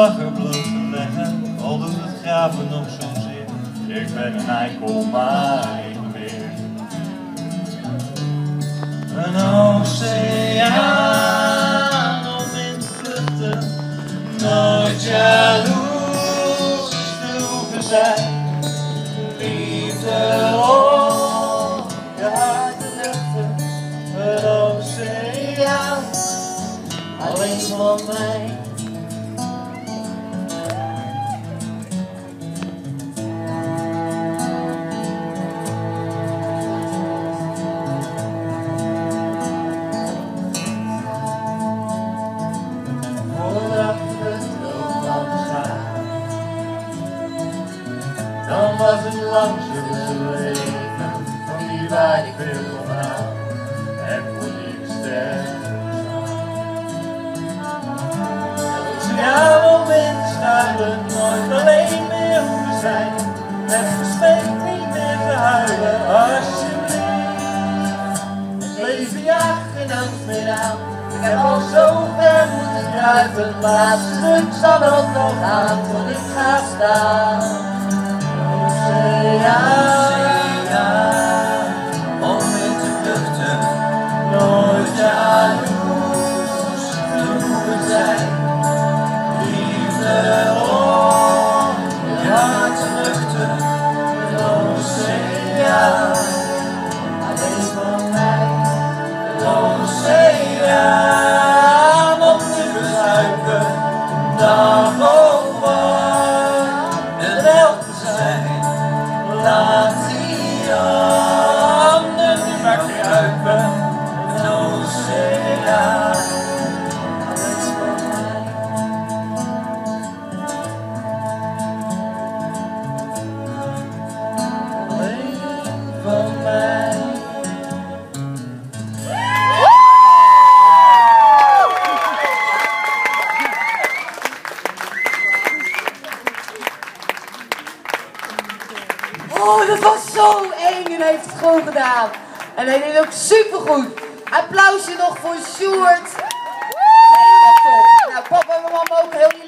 bagger bloot te leggen, al doet het graven nog zo'n zin. Ik ben een eikel, maar ik weer een oceaan om in te vluchten. Nooit jaloers te hoeven zijn, liefde om je hart te luchten. Een oceaan alleen van mij. Dan was het lang zullen leven, van die waar ik wil gaan en voor liefste gaan. Jouw mensen huilen, nooit alleen meer hoeven zijn, met respect niet meer te huilen, alsjeblieft. Het leven jaagt geen angst meer aan, ik heb al zo ver moeten kruipen, het laatste stuk zal ook nog gaan, voor ik ga staan. Oceaan, om in te vluchten, nooit jaloers te hoeven zijn. Liefde om je hart te luchten, een oceaan, alleen van mij. Een oceaan, om te verzuipen, dag of wat, en wel te zijn. Laat die handen nu maar kruipen, een oceaan, alles voor mij. Alleen van mij. Oh, dat was zo eng en heeft het gewoon gedaan. En hij deed ook supergoed. Applausje nog voor Sjoerd. Helemaal top. Nou, papa en mama ook heel